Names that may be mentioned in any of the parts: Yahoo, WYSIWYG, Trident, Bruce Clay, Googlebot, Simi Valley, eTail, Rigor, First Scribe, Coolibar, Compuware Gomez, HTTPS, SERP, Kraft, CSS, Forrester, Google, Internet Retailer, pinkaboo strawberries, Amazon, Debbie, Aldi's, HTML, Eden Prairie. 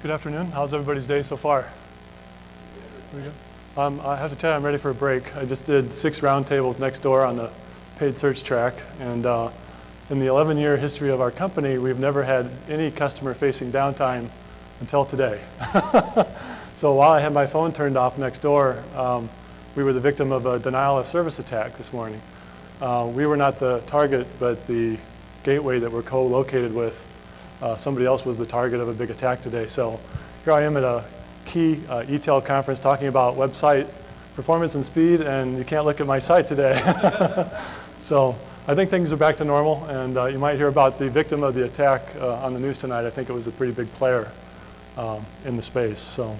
Good afternoon. How's everybody's day so far? We good? I have to tell you, I'm ready for a break. I just did 6 roundtables next door on the paid search track, and in the 11-year history of our company, we've never had any customer-facing downtime until today. So while I had my phone turned off next door, we were the victim of a denial of service attack this morning. We were not the target, but the gateway that we're co-located with, somebody else was the target of a big attack today. So here I am at a key eTail conference talking about website performance and speed, and you can't look at my site today. So I think things are back to normal, and you might hear about the victim of the attack on the news tonight. I think it was a pretty big player in the space. So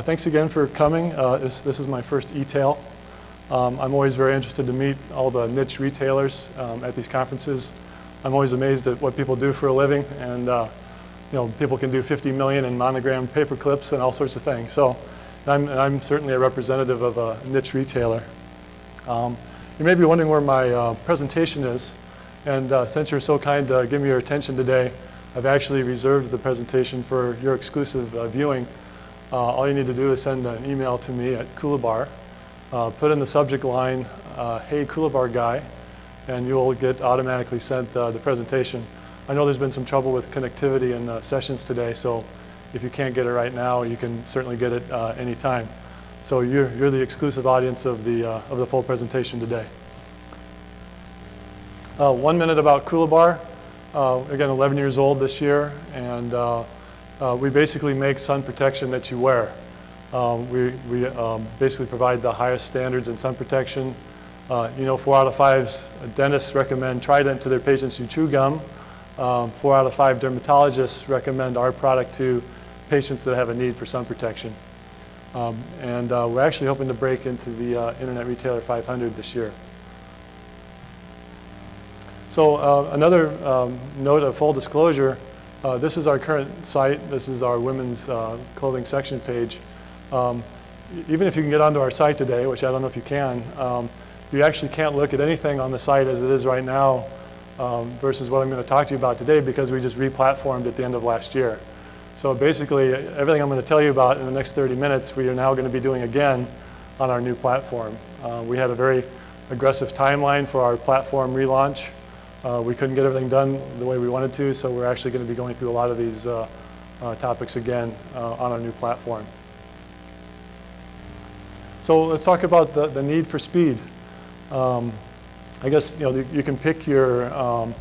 thanks again for coming. This is my first eTail. I'm always very interested to meet all the niche retailers at these conferences. I'm always amazed at what people do for a living, and you know, people can do 50 million in monogrammed paper clips and all sorts of things. So I'm certainly a representative of a niche retailer. You may be wondering where my presentation is, and since you're so kind to give me your attention today, I've actually reserved the presentation for your exclusive viewing. All you need to do is send an email to me at Coolibar, put in the subject line, hey Coolibar guy, and you'll get automatically sent the presentation. I know there's been some trouble with connectivity in sessions today, so if you can't get it right now, you can certainly get it any time. So you're the exclusive audience of the full presentation today. 1 minute about Coolibar. Again, 11 years old this year, and we basically make sun protection that you wear. We basically provide the highest standards in sun protection. You know, 4 out of 5 dentists recommend Trident to their patients who chew gum. 4 out of 5 dermatologists recommend our product to patients that have a need for sun protection. We're actually hoping to break into the Internet Retailer 500 this year. So another note of full disclosure, this is our current site. This is our women's clothing section page. Even if you can get onto our site today, which I don't know if you can, you actually can't look at anything on the site as it is right now versus what I'm going to talk to you about today, because we just re-platformed at the end of last year. So basically, everything I'm going to tell you about in the next 30 minutes, we are now going to be doing again on our new platform. We had a very aggressive timeline for our platform relaunch. We couldn't get everything done the way we wanted to, so we're actually going to be going through a lot of these topics again on our new platform. So let's talk about the need for speed. I guess you know you can pick your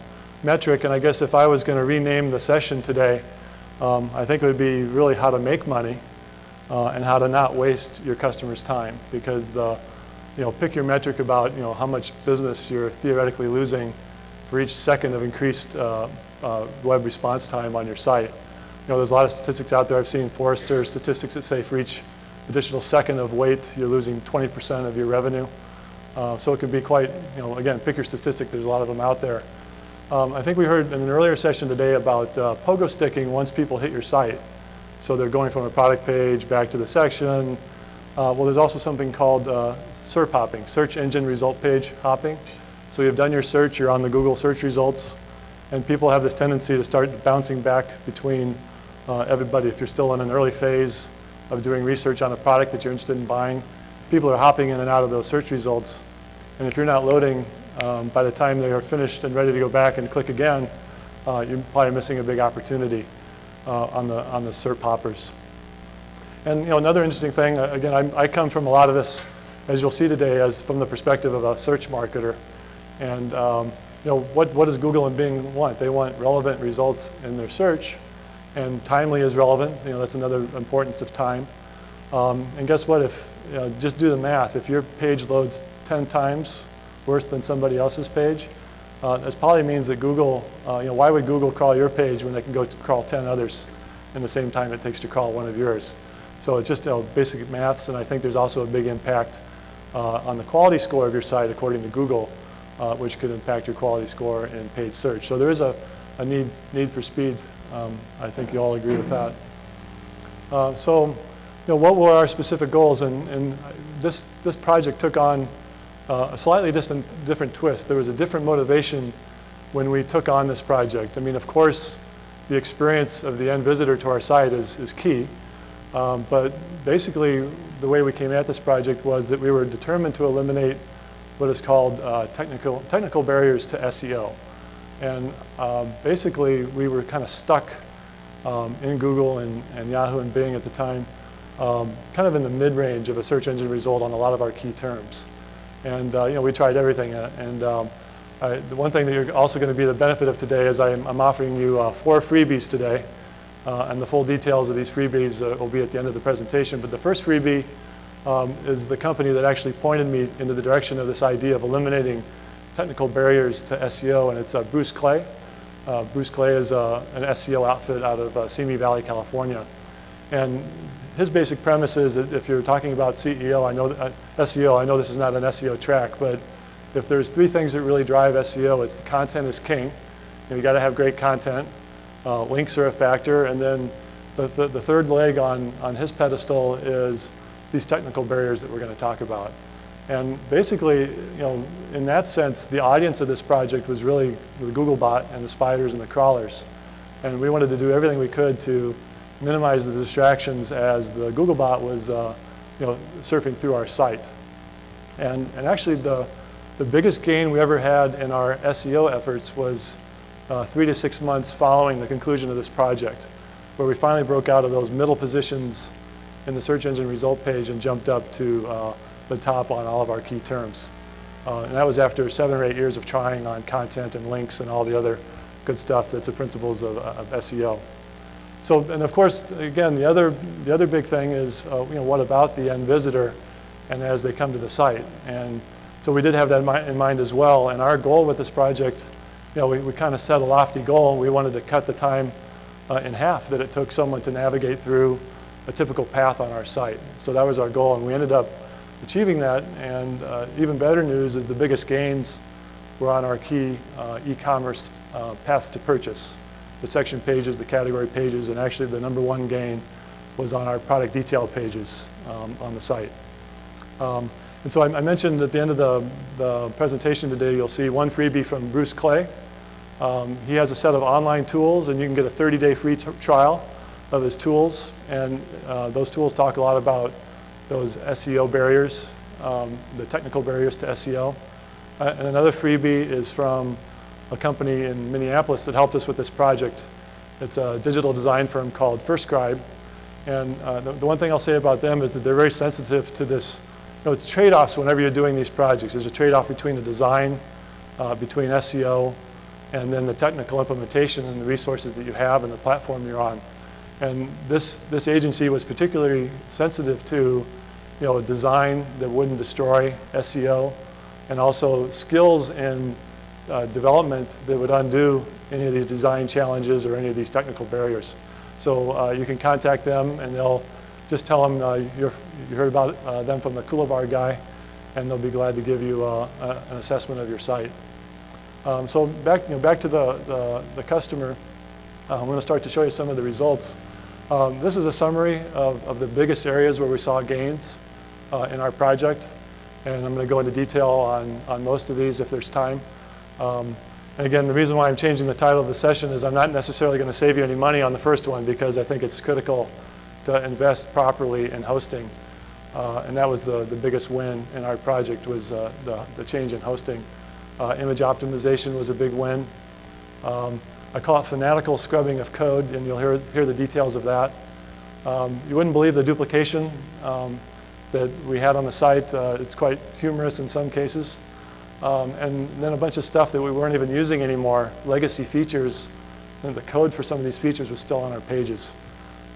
metric, and I guess if I was going to rename the session today, I think it would be really how to make money and how to not waste your customers' time, because pick your metric about how much business you're theoretically losing for each second of increased web response time on your site. You know, there's a lot of statistics out there. I've seen Forrester statistics that say for each additional second of wait, you're losing 20% of your revenue. So it can be quite, again, pick your statistic. There's a lot of them out there. I think we heard in an earlier session today about pogo sticking once people hit your site. So they're going from a product page back to the section. Well, there's also something called SERP hopping, search engine result page hopping. So you've done your search, you're on the Google search results, and people have this tendency to start bouncing back between everybody. If you're still in an early phase of doing research on a product that you're interested in buying, people are hopping in and out of those search results. And if you're not loading, by the time they are finished and ready to go back and click again, you're probably missing a big opportunity on the SERP hoppers. And another interesting thing, again, I come from a lot of this, as you'll see today, as from the perspective of a search marketer. And what does Google and Bing want? They want relevant results in their search, and timely is relevant. That's another importance of time. And guess what? If just do the math. If your page loads 10 times worse than somebody else's page, this probably means that Google, why would Google crawl your page when they can go crawl 10 others in the same time it takes to crawl one of yours? So it's just basic maths, and I think there's also a big impact on the quality score of your site according to Google, which could impact your quality score in paid search. So there is a need for speed. I think you all agree with that. What were our specific goals? And this project took on a slightly different twist. There was a different motivation when we took on this project. I mean, of course, the experience of the end visitor to our site is key. But basically, the way we came at this project was that we were determined to eliminate what is called technical barriers to SEO. And basically, we were kind of stuck in Google and Yahoo and Bing at the time, kind of in the mid-range of a search engine result on a lot of our key terms. And you know, we tried everything. And the one thing that you're also going to be the benefit of today is I'm offering you 4 freebies today. And the full details of these freebies will be at the end of the presentation. But the first freebie is the company that actually pointed me into the direction of this idea of eliminating technical barriers to SEO, and it's Bruce Clay. Bruce Clay is an SEO outfit out of Simi Valley, California. And his basic premise is that if you're talking about SEO, I know this is not an SEO track, but if there's 3 things that really drive SEO, it's the content is king. You've got to have great content. Links are a factor, and then the third leg on his pedestal is these technical barriers that we're going to talk about. And basically, you know, in that sense, the audience of this project was really the Googlebot and the spiders and the crawlers. And we wanted to do everything we could to minimize the distractions as the Googlebot was you know, surfing through our site. And actually, the biggest gain we ever had in our SEO efforts was 3 to 6 months following the conclusion of this project, where we finally broke out of those middle positions in the search engine result page and jumped up to the top on all of our key terms. And that was after 7 or 8 years of trying on content and links and all the other good stuff that's the principles of SEO. So, and of course, again, the other big thing is, you know, what about the end visitor and as they come to the site? And so we did have that in mind as well. And our goal with this project, you know, we kind of set a lofty goal. We wanted to cut the time in half that it took someone to navigate through a typical path on our site. So that was our goal, and we ended up achieving that. And even better news is the biggest gains were on our key e-commerce paths to purchase, the section pages, the category pages, and actually the #1 gain was on our product detail pages on the site. And so I mentioned at the end of the presentation today, you'll see 1 freebie from Bruce Clay. He has a set of online tools, and you can get a 30-day free trial of his tools. And those tools talk a lot about those SEO barriers, the technical barriers to SEO. And another freebie is from a company in Minneapolis that helped us with this project. It's a digital design firm called First Scribe. And the one thing I'll say about them is that they're very sensitive to this. You know, it's trade-offs whenever you're doing these projects. There's a trade-off between the design, between SEO, and then the technical implementation and the resources that you have and the platform you're on. And this agency was particularly sensitive to, you know, a design that wouldn't destroy SEO, and also skills in development that would undo any of these design challenges or any of these technical barriers. So you can contact them, and they'll just tell them you heard about them from the Coolibar guy, and they'll be glad to give you an assessment of your site. So back to the customer. I'm going to start to show you some of the results. This is a summary of the biggest areas where we saw gains in our project. And I'm going to go into detail on most of these if there's time. And again, the reason why I'm changing the title of the session is I'm not necessarily going to save you any money on the first one, because I think it's critical to invest properly in hosting. And that was the biggest win in our project, was the change in hosting. Image optimization was a big win. I call it fanatical scrubbing of code, and you'll hear the details of that. You wouldn't believe the duplication that we had on the site. It's quite humorous in some cases. And then a bunch of stuff that we weren't even using anymore, legacy features, and the code for some of these features was still on our pages.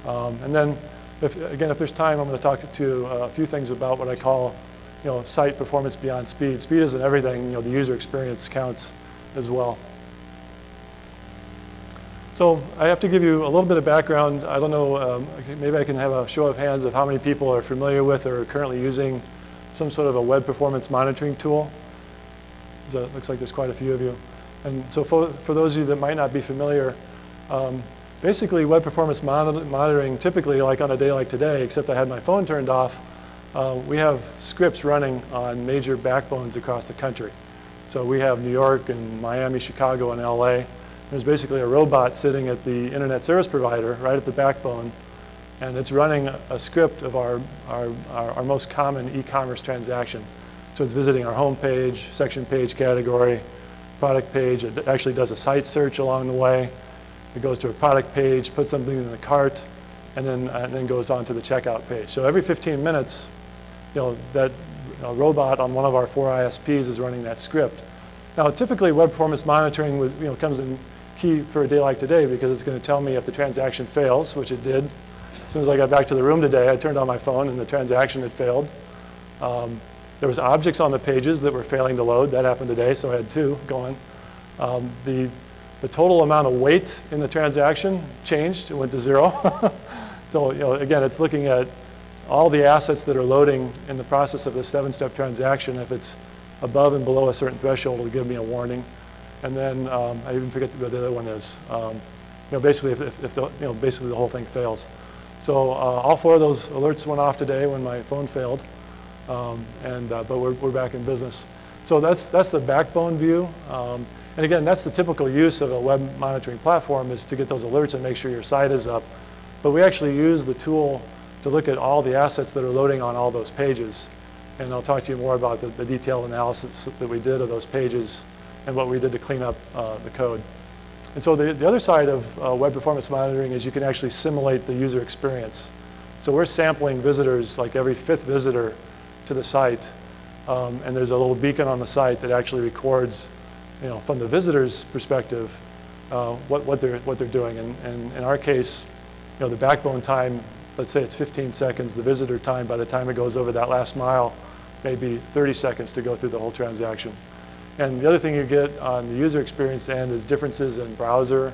And then, if there's time, I'm going to talk to a few things about what I call, you know, site performance beyond speed. Speed isn't everything. You know, the user experience counts as well. So I have to give you a little bit of background. I don't know, maybe I can have a show of hands of how many people are familiar with or are currently using some sort of a web performance monitoring tool. So it looks like there's quite a few of you. And so for those of you that might not be familiar, basically web performance monitoring, typically like on a day like today, except I had my phone turned off, we have scripts running on major backbones across the country. So we have New York and Miami, Chicago, and LA. There's basically a robot sitting at the internet service provider, right at the backbone, and it's running a script of our most common e-commerce transaction. So it's visiting our home page, section page, category, product page. It actually does a site search along the way. It goes to a product page, puts something in the cart, and then goes on to the checkout page. So every 15 minutes, that robot on one of our 4 ISPs is running that script. Now, typically, web performance monitoring comes in key for a day like today because it's going to tell me if the transaction fails, which it did. As soon as I got back to the room today, I turned on my phone, and the transaction had failed. There was objects on the pages that were failing to load. That happened today, so I had 2 going. The total amount of weight in the transaction changed. It went to 0. So again, it's looking at all the assets that are loading in the process of the 7-step transaction. If it's above and below a certain threshold, it'll give me a warning. And then I even forget what the other one is. Basically, basically the whole thing fails. So all 4 of those alerts went off today when my phone failed. But we're back in business. So that's the backbone view. And again, that's the typical use of a web monitoring platform is to get those alerts and make sure your site is up. But we actually use the tool to look at all the assets that are loading on all those pages. And I'll talk to you more about the detailed analysis that we did of those pages and what we did to clean up the code. And so the other side of web performance monitoring is you can actually simulate the user experience. So we're sampling visitors, like every 5th visitor to the site. And there's a little beacon on the site that actually records from the visitor's perspective what they're doing. And in our case, the backbone time, let's say it's 15 seconds. The visitor time, by the time it goes over that last mile, maybe 30 seconds to go through the whole transaction. And the other thing you get on the user experience end is differences in browser,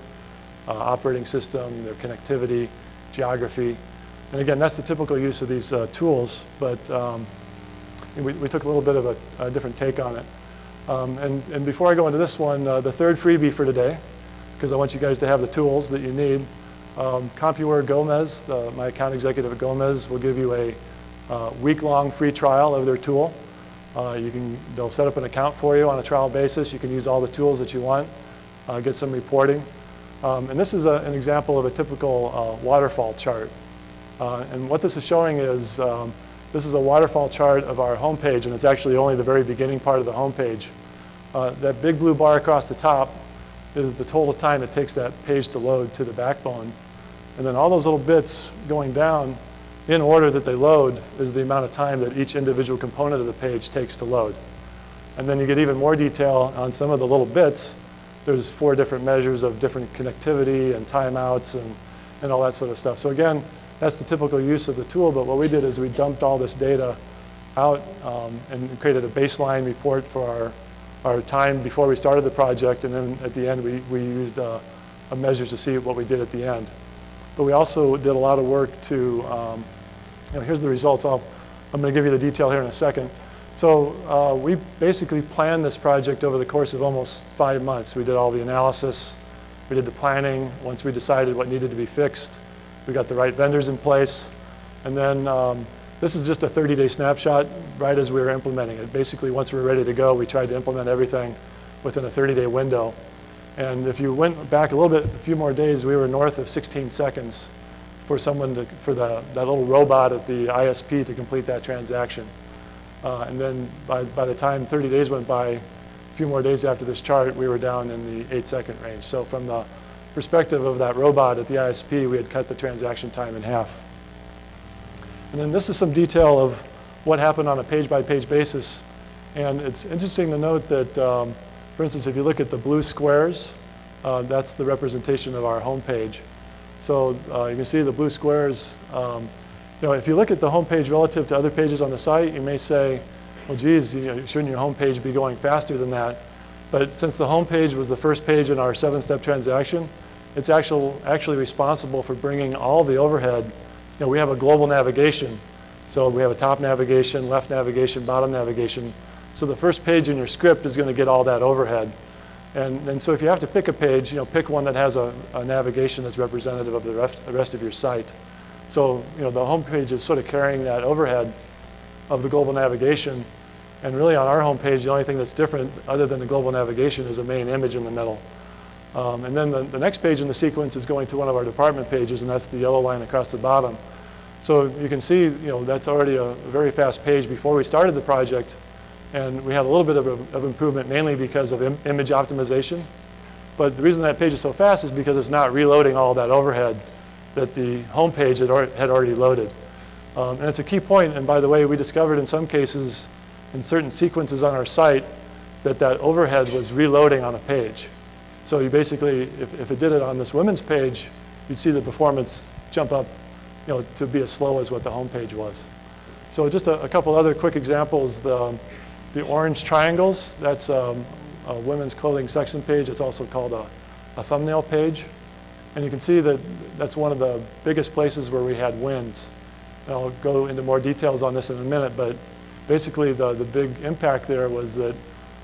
operating system, their connectivity, geography. And again, that's the typical use of these tools, but we took a little bit of a different take on it. And before I go into this one, the third freebie for today, because I want you guys to have the tools that you need. Compuware Gomez, my account executive at Gomez, will give you a week-long free trial of their tool. They'll set up an account for you on a trial basis. You can use all the tools that you want, get some reporting. And this is an example of a typical waterfall chart. And what this is showing is this is a waterfall chart of our homepage, and it's actually only the very beginning part of the homepage. That big blue bar across the top is the total time it takes that page to load to the backbone. And then all those little bits going down in order that they load is the amount of time that each individual component of the page takes to load. And then you get even more detail on some of the little bits. There's 4 different measures of different connectivity and timeouts and all that sort of stuff. So again, that's the typical use of the tool, but what we did is we dumped all this data out and created a baseline report for our time before we started the project, and then at the end we used a measures to see what we did at the end. But we also did a lot of work to, here's the results. I'm going to give you the detail here in a second. So we basically planned this project over the course of almost 5 months. We did all the analysis. We did the planning. Once we decided what needed to be fixed, we got the right vendors in place. And then this is just a 30-day snapshot right as we were implementing it. Basically, once we were ready to go, we tried to implement everything within a 30-day window. And if you went back a little bit, a few more days, we were north of 16 seconds for someone that little robot at the ISP to complete that transaction. And then by the time 30 days went by, a few more days after this chart, we were down in the 8-second range. So from the perspective of that robot at the ISP, we had cut the transaction time in half. And then this is some detail of what happened on a page-by-page basis. And it's interesting to note that, for instance, if you look at the blue squares, that's the representation of our home page. So you can see the blue squares. If you look at the home page relative to other pages on the site, you may say, well, geez, shouldn't your home page be going faster than that? But since the home page was the first page in our 7-step transaction, it's actually responsible for bringing all the overhead. We have a global navigation. So we have a top navigation, left navigation, bottom navigation. So the first page in your script is going to get all that overhead. And so if you have to pick a page, pick one that has a navigation that's representative of the rest of your site. So the home page is sort of carrying that overhead of the global navigation. And really on our home page, the only thing that's different other than the global navigation is a main image in the middle. And then the next page in the sequence is going to one of our department pages, and that's the yellow line across the bottom. So you can see, you know, that's already a very fast page before we started the project. And we had a little bit of improvement, mainly because of image optimization. But the reason that page is so fast is because it's not reloading all that overhead that the home page had already loaded. And it's a key point. And by the way, we discovered in some cases, in certain sequences on our site, that that overhead was reloading on a page. So you basically, if it did it on this women's page, you'd see the performance jump up, you know, to be as slow as what the home page was. So just a couple other quick examples. The orange triangles, that's a women's clothing section page. It's also called a thumbnail page. And you can see that that's one of the biggest places where we had wins. And I'll go into more details on this in a minute, but basically the big impact there was that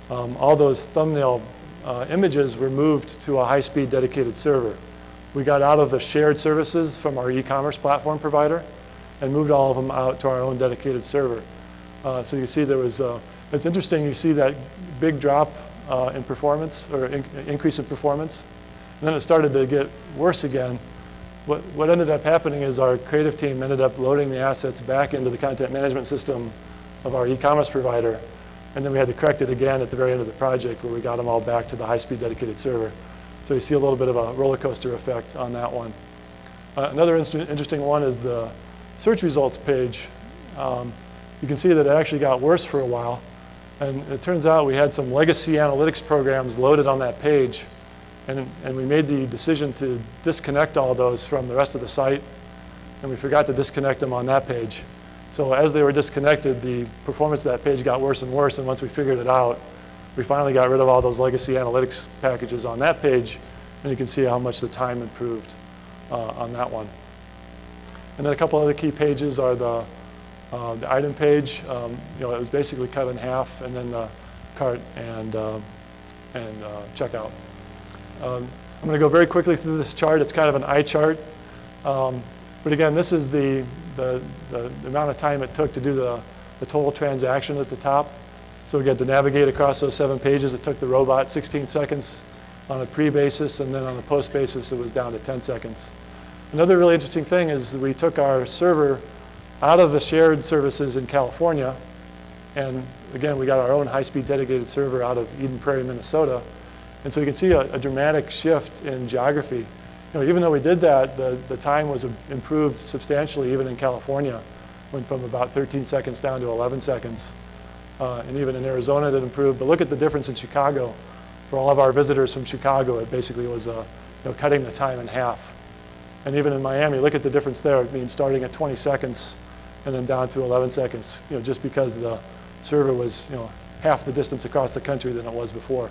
all those thumbnail images were moved to a high-speed dedicated server. We got out of the shared services from our e-commerce platform provider and moved all of them out to our own dedicated server. So you see there was, it's interesting, you see that big drop in performance, or increase in performance. And then it started to get worse again. What ended up happening is our creative team ended up loading the assets back into the content management system of our e-commerce provider. And then we had to correct it again at the very end of the project, where we got them all back to the high-speed dedicated server. So you see a little bit of a roller coaster effect on that one. Another interesting one is the search results page. You can see that it actually got worse for a while. And it turns out we had some legacy analytics programs loaded on that page. And we made the decision to disconnect all those from the rest of the site. And we forgot to disconnect them on that page. So as they were disconnected, the performance of that page got worse and worse. And once we figured it out, we finally got rid of all those legacy analytics packages on that page. And you can see how much the time improved on that one. And then a couple other key pages are the item page. You know, it was basically cut in half, and then the cart and checkout. I'm going to go very quickly through this chart. It's kind of an eye chart. But again, this is the amount of time it took to do the total transaction at the top. So again, to navigate across those 7 pages, it took the robot 16 seconds on a pre-basis, and then on a post-basis, it was down to 10 seconds. Another really interesting thing is we took our server out of the shared services in California, and again, we got our own high-speed dedicated server out of Eden Prairie, Minnesota. And so you can see a dramatic shift in geography. You know, even though we did that, the time was improved substantially, even in California. Went from about 13 seconds down to 11 seconds. And even in Arizona, it improved. But look at the difference in Chicago. For all of our visitors from Chicago, it basically was cutting the time in half. And even in Miami, look at the difference there. I mean, starting at 20 seconds and then down to 11 seconds, you know, just because the server was, you know, half the distance across the country than it was before.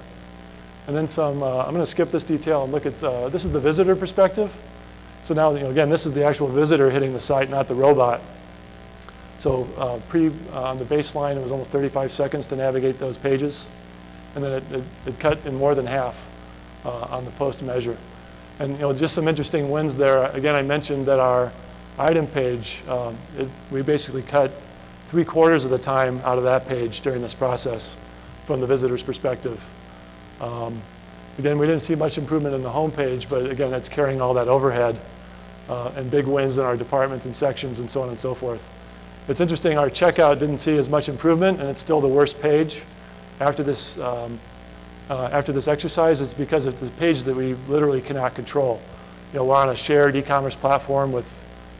And then some, I'm going to skip this detail and look at, this is the visitor perspective. So now, you know, again, this is the actual visitor hitting the site, not the robot. So on the baseline, it was almost 35 seconds to navigate those pages. And then it cut in more than half on the post measure. And, you know, just some interesting wins there. Again, I mentioned that our item page, we basically cut 3/4 of the time out of that page during this process from the visitor's perspective. Again, we didn't see much improvement in the home page, but again, that's carrying all that overhead and big wins in our departments and sections and so on and so forth. It's interesting, our checkout didn't see as much improvement, and it's still the worst page after this exercise. It's because it's a page that we literally cannot control. You know, we're on a shared e-commerce platform with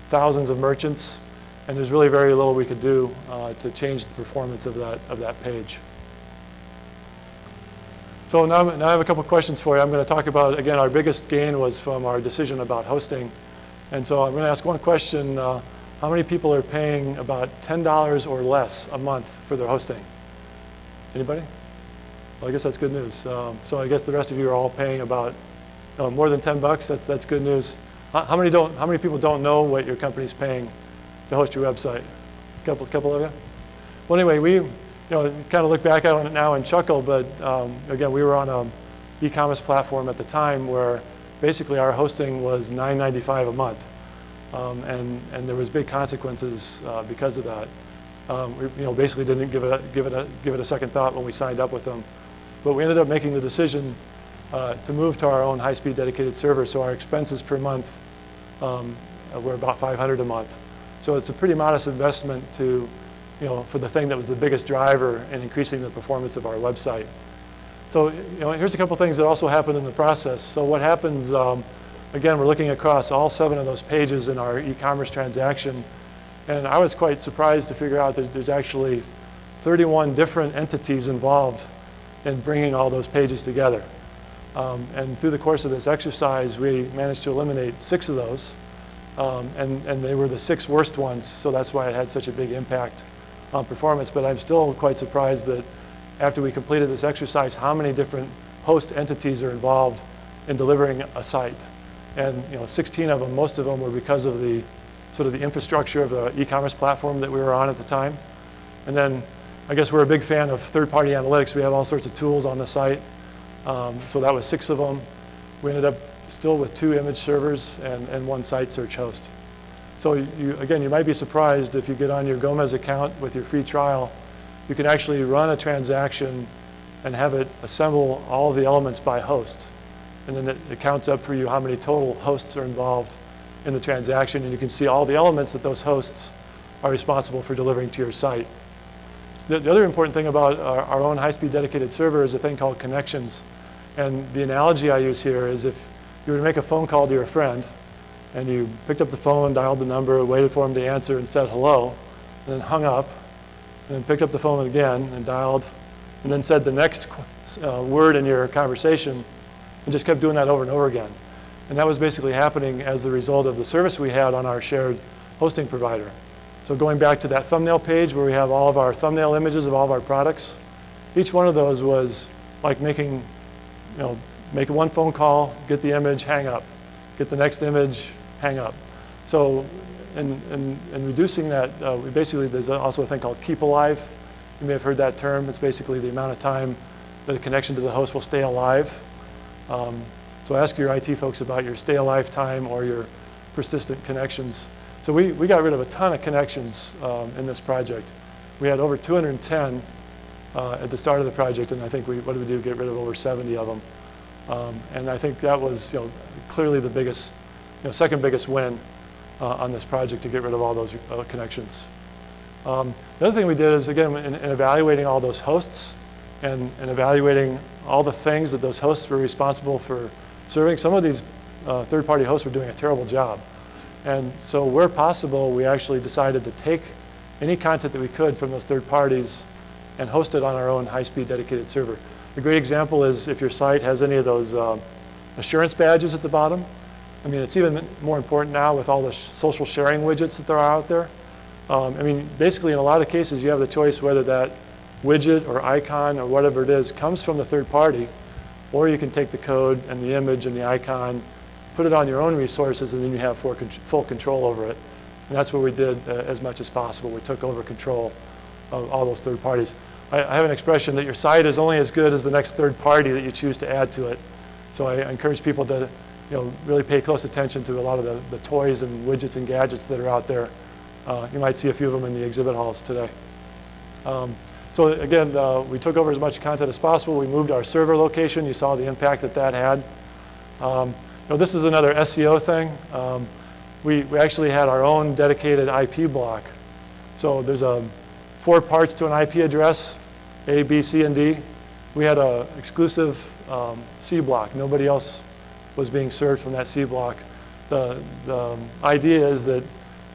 thousands of merchants, and there's really very little we could do to change the performance of that page. So now I have a couple questions for you. I'm going to talk about, again, our biggest gain was from our decision about hosting. And so I'm going to ask one question. How many people are paying about $10 or less a month for their hosting? Anybody? Well, I guess that's good news. So I guess the rest of you are all paying about more than 10 bucks. That's good news. How many people don't know what your company's paying to host your website? A couple of you? Well, anyway, you know, kind of look back on it now and chuckle, but again, we were on an e-commerce platform at the time where basically our hosting was $9.95 a month, and there was big consequences because of that. We, you know, basically didn't give it a second thought when we signed up with them, but we ended up making the decision to move to our own high-speed dedicated server. So our expenses per month were about $500 a month. So it's a pretty modest investment to, you know, for the thing that was the biggest driver in increasing the performance of our website. So, you know, here's a couple things that also happened in the process. So what happens, again, we're looking across all 7 of those pages in our e-commerce transaction, and I was quite surprised to figure out that there's actually 31 different entities involved in bringing all those pages together. And through the course of this exercise, we managed to eliminate 6 of those, and they were the 6 worst ones, so that's why it had such a big impact on performance. But I'm still quite surprised that after we completed this exercise, how many different host entities are involved in delivering a site. And, you know, 16 of them, most of them were because of the sort of the infrastructure of the e-commerce platform that we were on at the time. And then I guess we're a big fan of third-party analytics. We have all sorts of tools on the site. So that was 6 of them. We ended up still with 2 image servers and 1 site search host. So you, again, you might be surprised if you get on your Gomez account with your free trial. You can actually run a transaction and have it assemble all the elements by host. And then it counts up for you how many total hosts are involved in the transaction. And you can see all the elements that those hosts are responsible for delivering to your site. The other important thing about our own high-speed dedicated server is a thing called connections. And the analogy I use here is if you were to make a phone call to your friend, and you picked up the phone, dialed the number, waited for him to answer, and said hello, and then hung up, and then picked up the phone again and dialed, and then said the next word in your conversation, and just kept doing that over and over again. And that was basically happening as the result of the service we had on our shared hosting provider. So going back to that thumbnail page where we have all of our thumbnail images of all of our products, each one of those was like making, you know, make 1 phone call, get the image, hang up. Get the next image, hang up. So in reducing that, we basically, there's also a thing called keep alive. You may have heard that term. It's basically the amount of time that a connection to the host will stay alive. So ask your IT folks about your stay alive time or your persistent connections. So we got rid of a ton of connections in this project. We had over 210 at the start of the project, and I think we, what did we do, get rid of over 70 of them. And I think that was, you know, clearly the biggest, you know, second biggest win on this project, to get rid of all those connections. The other thing we did is, again, in evaluating all those hosts and evaluating all the things that those hosts were responsible for serving, some of these third-party hosts were doing a terrible job. And so where possible, we actually decided to take any content that we could from those third parties and host it on our own high-speed dedicated server. A great example is if your site has any of those assurance badges at the bottom. I mean, it's even more important now with all the social sharing widgets that there are out there. I mean, basically in a lot of cases, you have the choice whether that widget or icon or whatever it is comes from the third party, or you can take the code and the image and the icon, put it on your own resources, and then you have full control over it. And that's what we did as much as possible. We took over control of all those third parties. I have an expression that your site is only as good as the next third party that you choose to add to it. So I encourage people to, you know, really pay close attention to a lot of the toys and widgets and gadgets that are out there. You might see a few of them in the exhibit halls today. So again, we took over as much content as possible. We moved our server location. You saw the impact that that had. You know, this is another SEO thing. We actually had our own dedicated IP block. So there's 4 parts to an IP address, A, B, C, and D. We had an exclusive C block. Nobody else was being served from that C block. The idea is that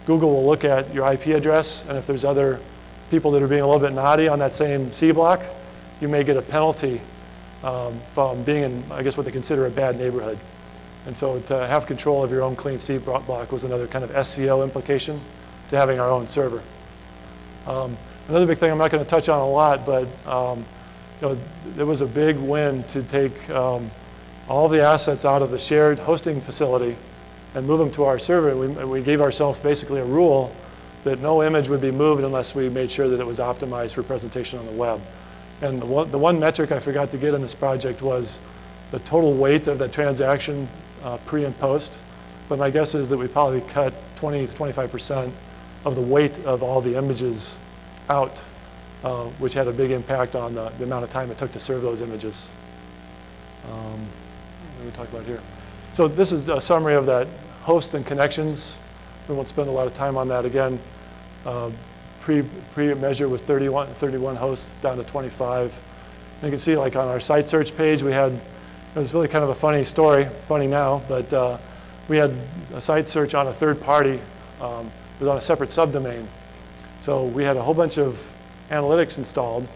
Google will look at your IP address, and if there's other people that are being a little bit naughty on that same C block, you may get a penalty from being in, I guess, what they consider a bad neighborhood. And so to have control of your own clean C block was another kind of SEO implication to having our own server. Another big thing I'm not going to touch on a lot, but you know, there was a big win to take all the assets out of the shared hosting facility and move them to our server. We gave ourselves basically a rule that no image would be moved unless we made sure that it was optimized for presentation on the web. And the one metric I forgot to get in this project was the total weight of the transaction pre and post. But my guess is that we probably cut 20 to 25% of the weight of all the images out, which had a big impact on the amount of time it took to serve those images. that we talked about here. So this is a summary of that host and connections. We won't spend a lot of time on that again. Pre-measure was 31 hosts down to 25. And you can see, like on our site search page, we had, it was really kind of a funny story, funny now, but we had a site search on a third party. It was on a separate subdomain. So we had a whole bunch of analytics installed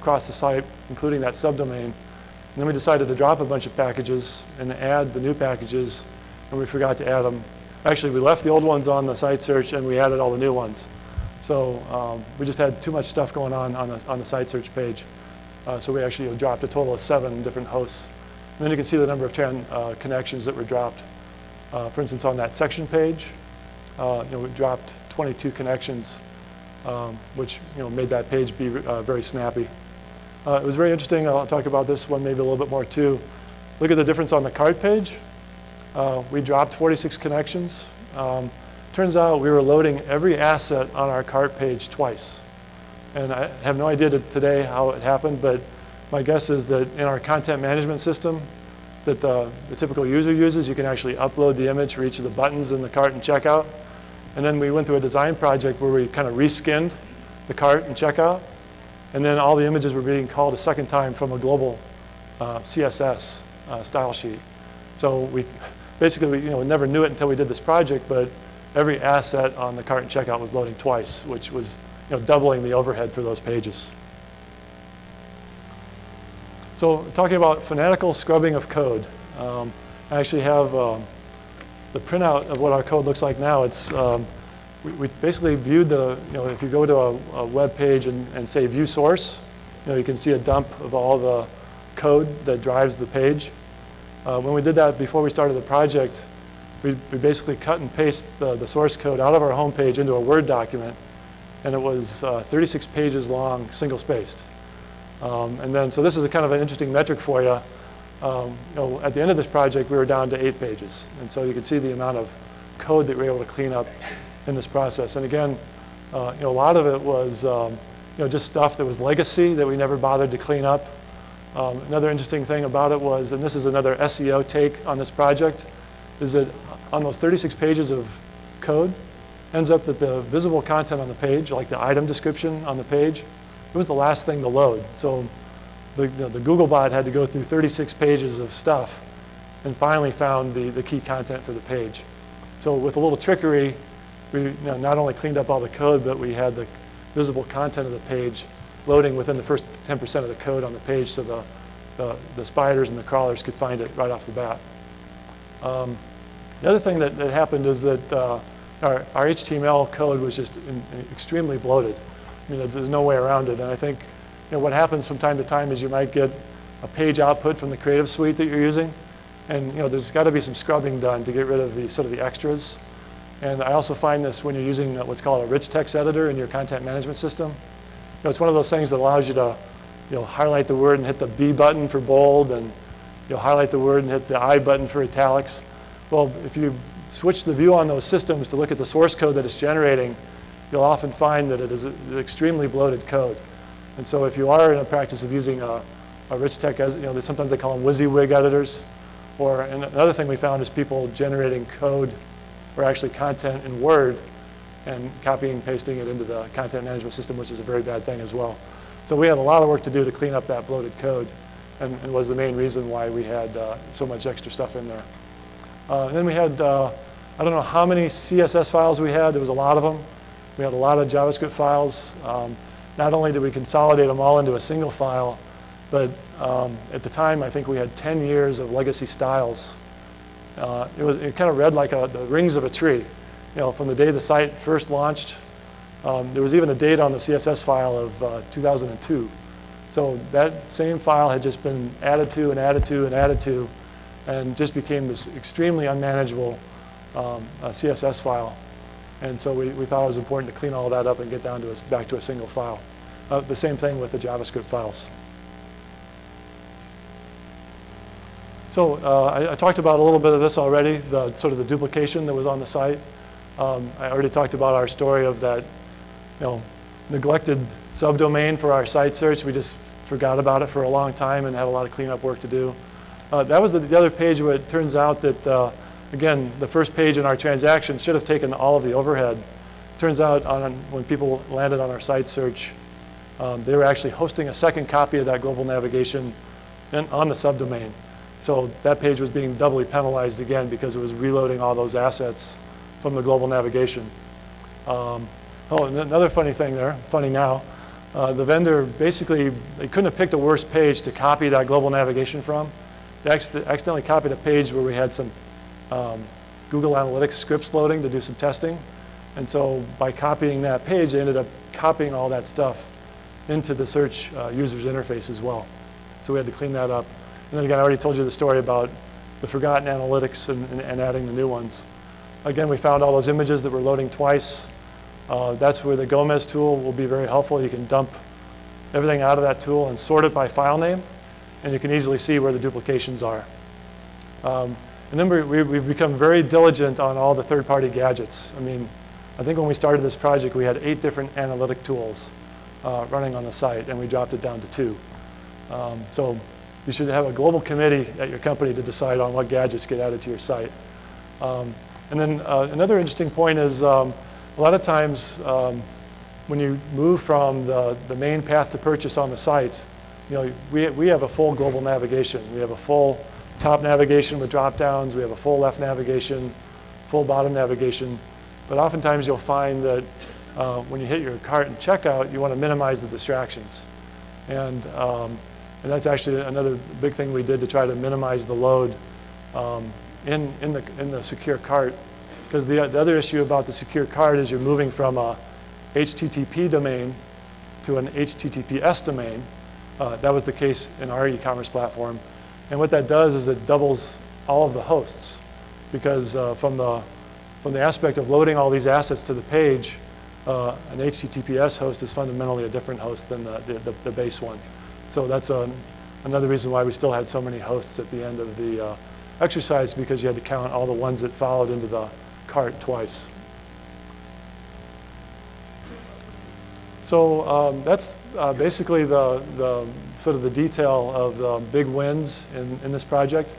across the site, including that subdomain. And then we decided to drop a bunch of packages and add the new packages, and we forgot to add them. Actually, we left the old ones on the site search, and we added all the new ones. So we just had too much stuff going on the site search page. So we actually dropped a total of 7 different hosts. And then you can see the number of connections that were dropped. For instance, on that section page, we dropped 22 connections, which made that page be very snappy. It was very interesting. I'll talk about this one maybe a little bit more too. Look at the difference on the cart page. We dropped 46 connections. Turns out we were loading every asset on our cart page twice. And I have no idea today how it happened, but my guess is that in our content management system that the typical user uses, you can actually upload the image for each of the buttons in the cart and checkout. And then we went through a design project where we kind of reskinned the cart and checkout. And then all the images were being called a second time from a global CSS style sheet. So we basically never knew it until we did this project, but every asset on the cart and checkout was loading twice, which was doubling the overhead for those pages. So talking about fanatical scrubbing of code. I actually have the printout of what our code looks like now. It's we basically viewed the, if you go to a web page and say view source, you can see a dump of all the code that drives the page. When we did that before we started the project, we basically cut and paste the source code out of our home page into a Word document, and it was 36 pages long, single-spaced. And then, so this is a kind of an interesting metric for you. At the end of this project, we were down to 8 pages. And so you can see the amount of code that we were able to clean up in this process. And again, a lot of it was just stuff that was legacy that we never bothered to clean up. Another interesting thing about it was, and this is another SEO take on this project, is that on those 36 pages of code, ends up that the visible content on the page, like the item description on the page, it was the last thing to load. So the Googlebot had to go through 36 pages of stuff and finally found the key content for the page. So with a little trickery, we not only cleaned up all the code, but we had the visible content of the page loading within the first 10% of the code on the page, so the spiders and the crawlers could find it right off the bat. The other thing that happened is that our HTML code was just extremely bloated. I mean, there's no way around it. And I think what happens from time to time is you might get a page output from the creative suite that you're using. And there's got to be some scrubbing done to get rid of the sort of the extras. And I also find this when you're using what's called a rich text editor in your content management system. It's one of those things that allows you to highlight the word and hit the B button for bold, and highlight the word and hit the I button for italics. Well, if you switch the view on those systems to look at the source code that it's generating, you'll often find that it is extremely bloated code. And so if you are in a practice of using a rich text, sometimes they call them WYSIWYG editors. Or another thing we found is people generating code, or actually content in Word, and copying and pasting it into the content management system, which is a very bad thing as well. So we had a lot of work to do to clean up that bloated code, and was the main reason why we had so much extra stuff in there. And then we had, I don't know how many CSS files we had. There was a lot of them. We had a lot of JavaScript files. Not only did we consolidate them all into a single file, but at the time, I think we had 10 years of legacy styles. It kind of read like the rings of a tree. From the day the site first launched, there was even a date on the CSS file of 2002. So that same file had just been added to and added to and added to, and just became this extremely unmanageable CSS file. And so we thought it was important to clean all that up and get down to back to a single file. The same thing with the JavaScript files. So I talked about a little bit of this already, the sort of the duplication that was on the site. I already talked about our story of that neglected subdomain for our site search. We just forgot about it for a long time and had a lot of cleanup work to do. That was the other page where it turns out that, again, the first page in our transaction should have taken all of the overhead. Turns out when people landed on our site search, they were actually hosting a second copy of that global navigation and on the subdomain. So that page was being doubly penalized again because it was reloading all those assets from the global navigation. Oh, and another funny thing there, funny now. The vendor basically, they couldn't have picked a worse page to copy that global navigation from. They accidentally copied a page where we had some Google Analytics scripts loading to do some testing. And so by copying that page, they ended up copying all that stuff into the search user's interface as well. So we had to clean that up. And then again, I already told you the story about the forgotten analytics and adding the new ones. Again, we found all those images that were loading twice. That's where the Gomez tool will be very helpful. You can dump everything out of that tool and sort it by file name, and you can easily see where the duplications are. And then we've become very diligent on all the third-party gadgets. I mean, I think when we started this project, we had 8 different analytic tools running on the site, and we dropped it down to 2. So you should have a global committee at your company to decide on what gadgets get added to your site. And then another interesting point is a lot of times when you move from the main path to purchase on the site, you know, we have a full global navigation. We have a full top navigation with drop-downs. We have a full left navigation, full bottom navigation. But oftentimes you'll find that when you hit your cart and checkout, you want to minimize the distractions. And that's actually another big thing we did to try to minimize the load in the secure cart. Because the other issue about the secure cart is you're moving from a HTTP domain to an HTTPS domain. That was the case in our e-commerce platform. And what that does is it doubles all of the hosts. Because from the aspect of loading all these assets to the page, an HTTPS host is fundamentally a different host than the base one. So that's another reason why we still had so many hosts at the end of the exercise, because you had to count all the ones that followed into the cart twice. So that's basically the sort of the detail of the big wins in this project.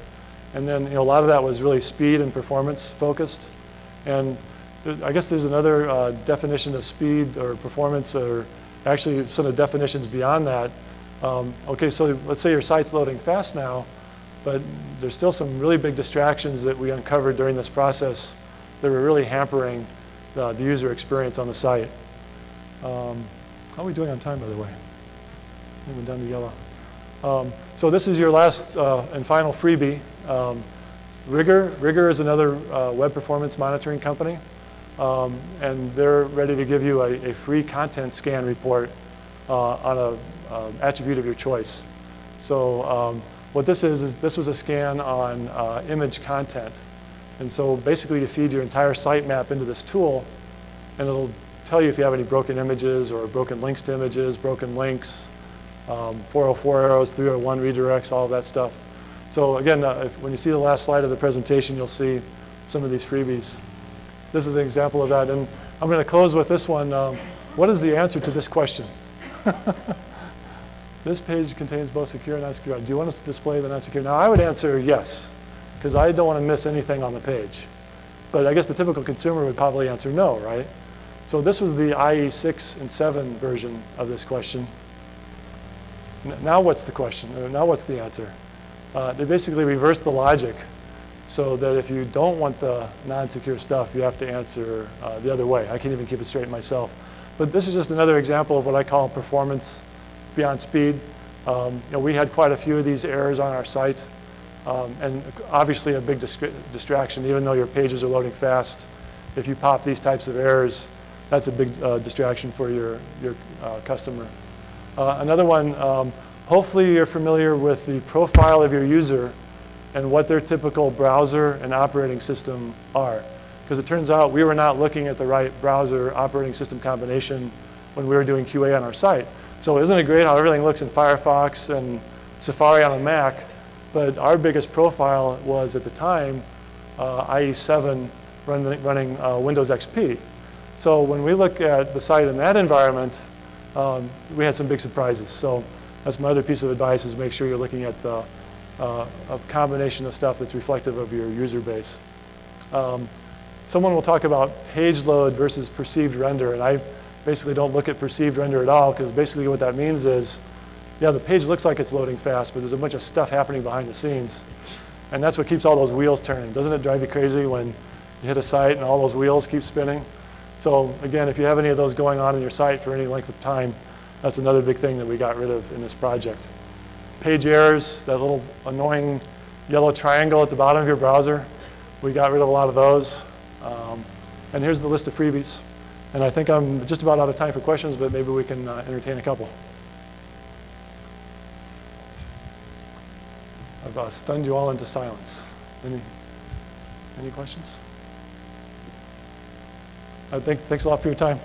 And then a lot of that was really speed and performance focused. And I guess there's another definition of speed or performance, or actually some of the definitions beyond that. Okay, so let's say your site's loading fast now, but there's still some really big distractions that we uncovered during this process that were really hampering the user experience on the site. How are we doing on time, by the way? I think we're down to yellow. So this is your last and final freebie. Rigor. Rigor is another web performance monitoring company. And they're ready to give you a free content scan report on an attribute of your choice. So what this is this was a scan on image content. And so basically you feed your entire sitemap into this tool, and it'll tell you if you have any broken images or broken links to images, broken links, 404 arrows, 301 redirects, all of that stuff. So again, when you see the last slide of the presentation, you'll see some of these freebies. This is an example of that. And I'm going to close with this one. What is the answer to this question? This page contains both secure and non-secure. Do you want us to display the non-secure? Now, I would answer yes, because I don't want to miss anything on the page. But I guess the typical consumer would probably answer no, right? So this was the IE6 and 7 version of this question. Now what's the question? Or now what's the answer? They basically reversed the logic so that if you don't want the non-secure stuff, you have to answer the other way. I can't even keep it straight myself. But this is just another example of what I call performance beyond speed. You know, we had quite a few of these errors on our site, and obviously a big distraction. Even though your pages are loading fast, if you pop these types of errors, that's a big distraction for your customer. Another one, hopefully you're familiar with the profile of your user and what their typical browser and operating system are. Because it turns out we were not looking at the right browser operating system combination when we were doing QA on our site. So isn't it great how everything looks in Firefox and Safari on a Mac? But our biggest profile was, at the time, IE7 running Windows XP. So when we look at the site in that environment, we had some big surprises. So that's my other piece of advice, is make sure you're looking at the a combination of stuff that's reflective of your user base. Someone will talk about page load versus perceived render, and I basically don't look at perceived render at all, because basically what that means is, yeah, the page looks like it's loading fast, but there's a bunch of stuff happening behind the scenes. And that's what keeps all those wheels turning. Doesn't it drive you crazy when you hit a site and all those wheels keep spinning? So again, if you have any of those going on in your site for any length of time, that's another big thing that we got rid of in this project. Page errors, that little annoying yellow triangle at the bottom of your browser, we got rid of a lot of those. And here's the list of freebies. And I think I'm just about out of time for questions, but maybe we can entertain a couple. I've stunned you all into silence. Any questions? I think thanks a lot for your time.